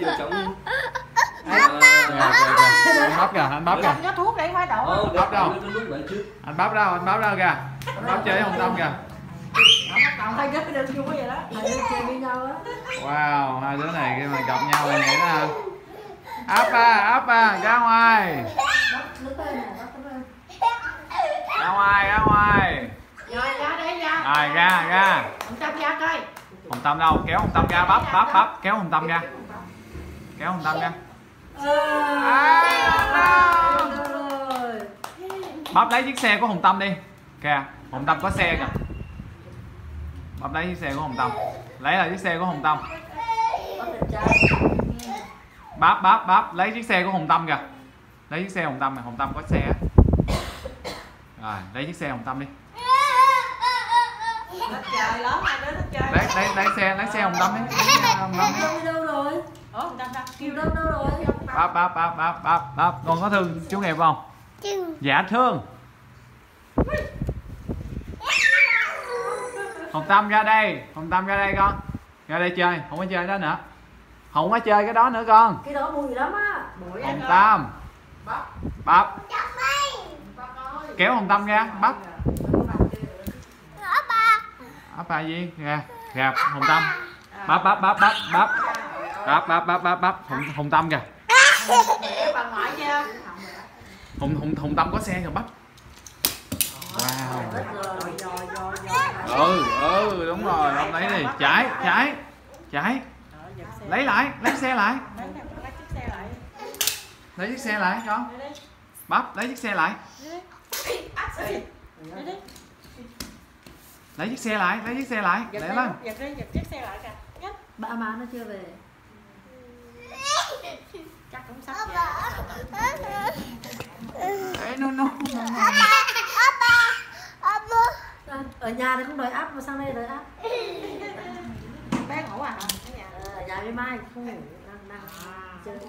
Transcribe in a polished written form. Để vô chống. Anh Bắp kìa, anh Bắp kìa. Anh có thuốc để hóa đậu. Bắp đâu? Anh Bắp đâu? Anh Bắp đâu kìa. Anh Bắp chơi với Hồng Tâm kìa. Hai đứa chơi vui vậy đó. Hai đứa chơi với nhau á. Wow, hai đứa này khi mà gặp nhau là vậy đó. Áp à, ra ngoài. Ra ngoài, ra ngoài. Rồi ra đây ra. Rồi ra, ra. Hồng Tâm ra coi. Hồng Tâm đâu? Kéo Hồng Tâm ra, Bắp, Bắp, Bắp, kéo Hồng Tâm ra. Kéo Hồng Tâm ra. Bắp lấy chiếc xe của Hồng Tâm đi. Kìa, Hồng Tâm có xe kìa. Bắp lấy chiếc xe của Hồng Tâm. Lấy lại chiếc xe của Hồng Tâm. Bắp, Bắp, Bắp lấy chiếc xe của Hồng Tâm kìa. Lấy chiếc xe Hồng Tâm, Hồng Tâm có xe. Rồi, lấy chiếc xe Hồng Tâm đi. Trời lớn hai đứa nó chơi. Lấy xe Hồng Tâm đi. Đâu rồi? Hồng Tâm kêu đâu đâu rồi? Bắp, Bắp, Bắp, Bắp, Bắp, Bắp, con có thương chú Nghiệp không? Dạ thương. Hồng Tâm ra đây, Hồng Tâm ra đây con. Ra đây chơi, không có chơi đó nữa. Không có chơi cái đó nữa con. Cái đó buồn gì lắm á. Hồng Tâm. Bắp. Bắp. Kéo Hồng Tâm ra, Bắp. Bắp à gì? Kìa, kìa Hồng Tâm. Bắp, Bắp, Bắp, Bắp, Bắp. Bắp, Bắp, Bắp, Bắp, Bắp, Hồng Tâm kìa. Hồng Tâm có xe kìa Bắp. Wow. Ừ, đúng rồi, ông lấy này, trái, trái, trái. Lấy lại, lấy xe lại. Lấy chiếc xe lại con. Bắp, lấy chiếc xe lại. Lấy chiếc xe lại, lấy chiếc xe lại. Để lên. Giật đi, giật chiếc xe lại kìa. Ba má nó chưa về. Chắc cũng sắp về. No. Ở nhà thì không đòi áp mà sang đây đòi áp. Bé ngủ à? Ở nhà với Mai không ngủ.